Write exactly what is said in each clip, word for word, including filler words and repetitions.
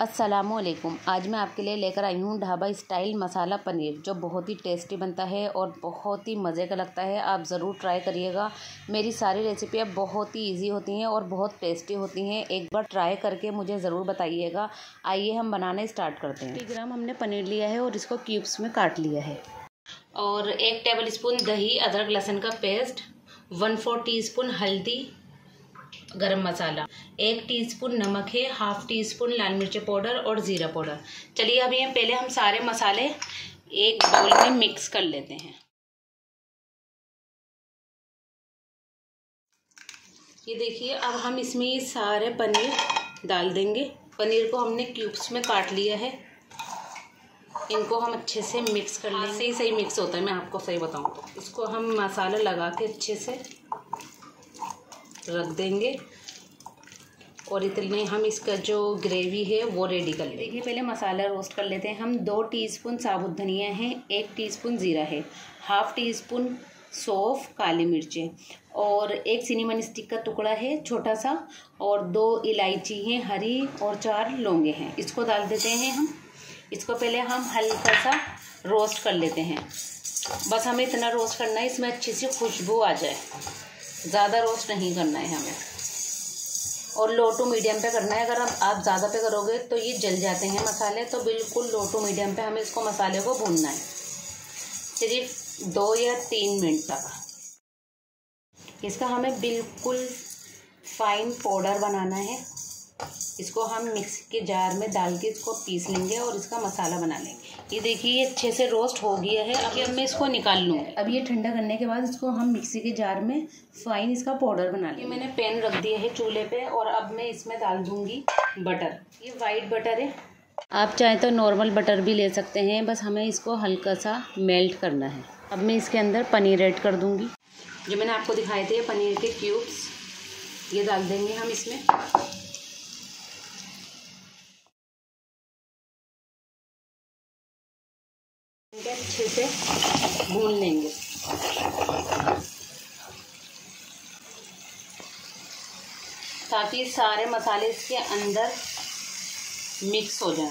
अस्सलामुअलैकुम। आज मैं आपके लिए लेकर आई हूँ ढाबा स्टाइल मसाला पनीर, जो बहुत ही टेस्टी बनता है और बहुत ही मज़े का लगता है। आप ज़रूर ट्राई करिएगा। मेरी सारी रेसिपी अब बहुत ही इजी होती हैं और बहुत टेस्टी होती हैं। एक बार ट्राई करके मुझे ज़रूर बताइएगा। आइए हम बनाने स्टार्ट करते हैं। तीन ग्राम हमने पनीर लिया है और इसको क्यूब्स में काट लिया है, और एक टेबल स्पून दही, अदरक लहसुन का paste, one four teaspoon हल्दी, गरम मसाला, एक टीस्पून नमक है, हाफ टी स्पून लाल मिर्च पाउडर और ज़ीरा पाउडर। चलिए अब ये पहले हम सारे मसाले एक बाउल में मिक्स कर लेते हैं। ये देखिए, अब हम इसमें ये सारे पनीर डाल देंगे। पनीर को हमने क्यूब्स में काट लिया है। इनको हम अच्छे से मिक्स कर लेंगे। सही सही मिक्स होता है, मैं आपको सही बताऊँ तो। इसको हम मसाला लगा के अच्छे से रख देंगे और इतने हम इसका जो ग्रेवी है वो रेडी कर लेंगे। देखिए, पहले मसाला रोस्ट कर लेते हैं। हम दो टीस्पून साबुत धनिया है, एक टीस्पून ज़ीरा है, हाफ टी स्पून सौंफ, काली मिर्चें, और एक सिनेमन स्टिक का टुकड़ा है छोटा सा, और दो इलायची हैं हरी, और चार लौंगे हैं। इसको डाल देते हैं हम। इसको पहले हम हल्का सा रोस्ट कर लेते हैं। बस हमें इतना रोस्ट करना है, इसमें अच्छी सी खुशबू आ जाए। ज़्यादा रोस्ट नहीं करना है हमें, और लो टू मीडियम पे करना है। अगर आप आप ज़्यादा पे करोगे तो ये जल जाते हैं मसाले, तो बिल्कुल लो टू मीडियम पे हमें इसको मसाले को भूनना है सिर्फ दो या तीन मिनट तक। इसका हमें बिल्कुल फाइन पाउडर बनाना है। इसको हम मिक्सी के जार में डाल के इसको पीस लेंगे और इसका मसाला बना लेंगे। ये देखिए, ये अच्छे से रोस्ट हो गया है। अभी अब मैं इसको निकाल लूँगी। अब ये ठंडा करने के बाद इसको हम मिक्सी के जार में फाइन इसका पाउडर बना लेंगे। मैंने पैन रख दिया है चूल्हे पे, और अब मैं इसमें डाल दूँगी बटर। ये वाइट बटर है, आप चाहे तो नॉर्मल बटर भी ले सकते हैं। बस हमें इसको हल्का सा मेल्ट करना है। अब मैं इसके अंदर पनीर ऐड कर दूँगी, जो मैंने आपको दिखाए थे पनीर के क्यूब्स। ये डाल देंगे हम इसमें। अच्छे से भून लेंगे। ताकि सारे मसाले इसके अंदर मिक्स हो जाए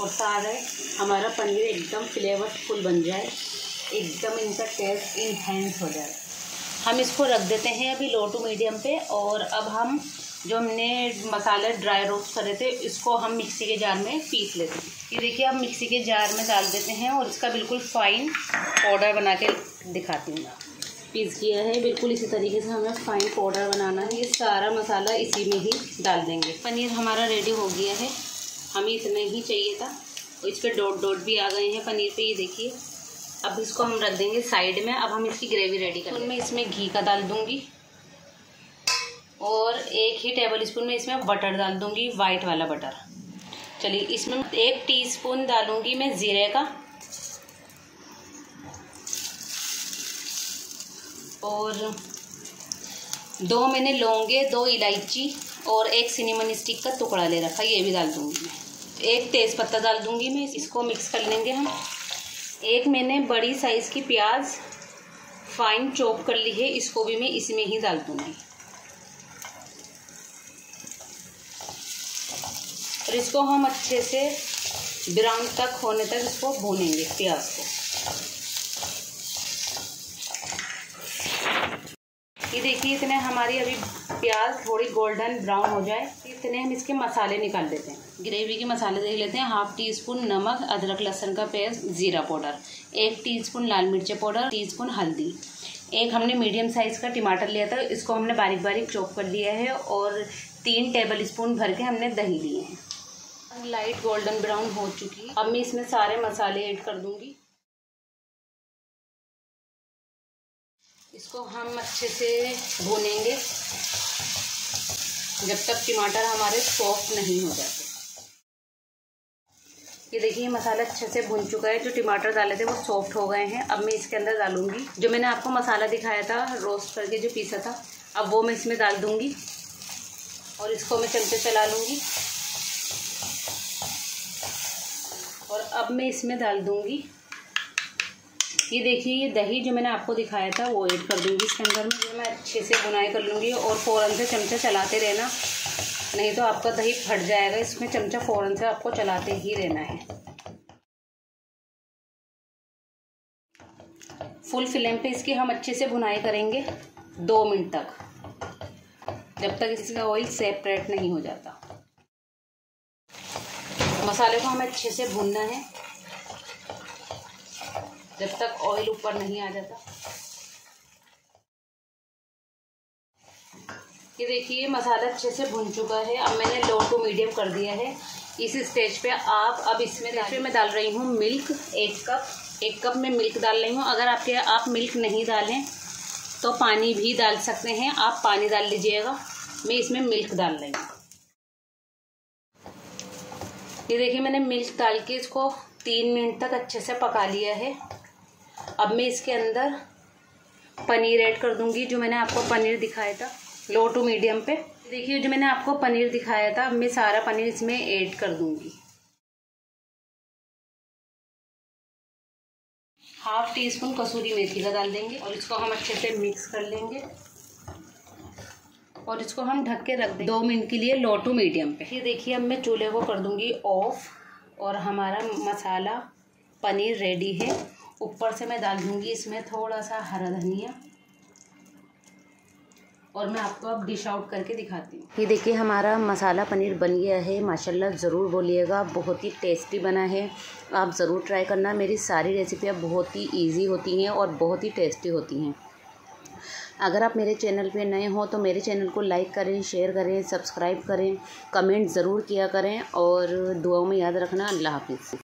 और सारे हमारा पनीर एकदम फ्लेवरफुल बन जाए, एकदम इनका टेस्ट इन्हेंस हो जाए। हम इसको रख देते हैं अभी लो टू मीडियम पे। और अब हम जो हमने मसाले ड्राई रोस्ट करे थे, इसको हम मिक्सी के जार में पीस लेते हैं। ये देखिए, हम मिक्सी के जार में डाल देते हैं और इसका बिल्कुल फाइन पाउडर बना के दिखाती हूँ। पीस किया है, बिल्कुल इसी तरीके से हमें फाइन पाउडर बनाना है। ये सारा मसाला इसी में ही डाल देंगे। पनीर हमारा रेडी हो गया है। हमें इतना ही चाहिए था, और इस पर डॉट डॉट भी आ गए हैं पनीर पे। ये देखिए, अब इसको हम रख देंगे साइड में। अब हम इसकी ग्रेवी रेडी करेंगे। मैं इसमें घी का डाल दूँगी और एक ही टेबल स्पून में इसमें बटर डाल दूँगी, वाइट वाला बटर। चलिए, इसमें एक टीस्पून डालूँगी मैं ज़ीरे का, और दो मैंने लौंगे, दो इलायची और एक सिनेमन स्टिक का टुकड़ा ले रखा, ये भी डाल दूँगी मैं। एक तेज़पत्ता डाल दूँगी मैं। इसको मिक्स कर लेंगे हम। एक मैंने बड़ी साइज़ की प्याज फाइन चॉप कर ली है, इसको भी मैं इसमें ही डाल दूँगी। और इसको हम अच्छे से ब्राउन तक होने तक इसको भूनेंगे प्याज को। ये देखिए, इतने हमारी अभी प्याज थोड़ी गोल्डन ब्राउन हो जाए, इतने हम इसके मसाले निकाल लेते हैं। ग्रेवी के मसाले देख लेते हैं। हाफ टी स्पून नमक, अदरक लहसुन का पेस्ट, ज़ीरा पाउडर, एक टी स्पून लाल मिर्च पाउडर, टी स्पून हल्दी। एक हमने मीडियम साइज़ का टमाटर लिया था, इसको हमने बारीक बारीक चॉप कर लिया है, और तीन टेबल स्पून भर के हमने दही लिए हैं। लाइट गोल्डन ब्राउन हो चुकी है। अब मैं इसमें सारे मसाले ऐड कर दूंगी। इसको हम अच्छे से भूनेंगे जब तक टमाटर हमारे सॉफ्ट नहीं हो जाते। ये देखिए, मसाला अच्छे से भुन चुका है। जो टमाटर डाले थे वो सॉफ्ट हो गए हैं। अब मैं इसके अंदर डालूंगी जो मैंने आपको मसाला दिखाया था रोस्ट करके, जो पीसा था, अब वो मैं इसमें डाल दूंगी और इसको मैं चलते चला लूँगी। और अब मैं इसमें डाल दूँगी, ये देखिए, ये दही जो मैंने आपको दिखाया था वो ऐड कर दूँगी इसके अंदर में। मैं अच्छे से भुनाई कर लूँगी और फ़ौरन से चमचा चलाते रहना, नहीं तो आपका दही फट जाएगा। इसमें चमचा फ़ौरन से आपको चलाते ही रहना है। फुल फ्लेम पे इसकी हम अच्छे से भुनाई करेंगे दो मिनट तक, जब तक इसका ऑयल सेपरेट नहीं हो जाता। मसाले को हमें अच्छे से भूनना है जब तक ऑयल ऊपर नहीं आ जाता। ये देखिए मसाला अच्छे से भुन चुका है। अब मैंने लो टू मीडियम कर दिया है। इस स्टेज पे आप अब इसमें डालिए, मैं डाल रही हूँ मिल्क। एक कप एक कप में मिल्क डाल रही हूँ। अगर आपके आप मिल्क नहीं डालें तो पानी भी डाल सकते हैं, आप पानी डाल लीजिएगा। मैं इसमें मिल्क डाल रही हूँ। ये देखिए मैंने मिल्क डाल के इसको तीन मिनट तक अच्छे से पका लिया है। अब मैं इसके अंदर पनीर ऐड कर दूंगी, जो मैंने आपको पनीर दिखाया था लो टू मीडियम पे। देखिए जो मैंने आपको पनीर दिखाया था, अब मैं सारा पनीर इसमें ऐड कर दूंगी। हाफ टी स्पून कसूरी मेथी का डाल देंगे और इसको हम अच्छे से मिक्स कर लेंगे और इसको हम ढक के रख देंगे दो मिनट के लिए लो टू मीडियम पे। ये देखिए अब मैं चूल्हे को कर दूंगी ऑफ और हमारा मसाला पनीर रेडी है। ऊपर से मैं डाल दूंगी इसमें थोड़ा सा हरा धनिया और मैं आपको अब डिश आउट करके दिखाती हूँ। ये देखिए हमारा मसाला पनीर बन गया है। माशाल्लाह ज़रूर बोलिएगा, बहुत ही टेस्टी बना है। आप ज़रूर ट्राई करना। मेरी सारी रेसिपियाँ बहुत ही ईजी होती हैं और बहुत ही टेस्टी होती हैं। अगर आप मेरे चैनल पे नए हो तो मेरे चैनल को लाइक करें, शेयर करें, सब्सक्राइब करें, कमेंट ज़रूर किया करें और दुआओं में याद रखना। अल्लाह हाफिज़।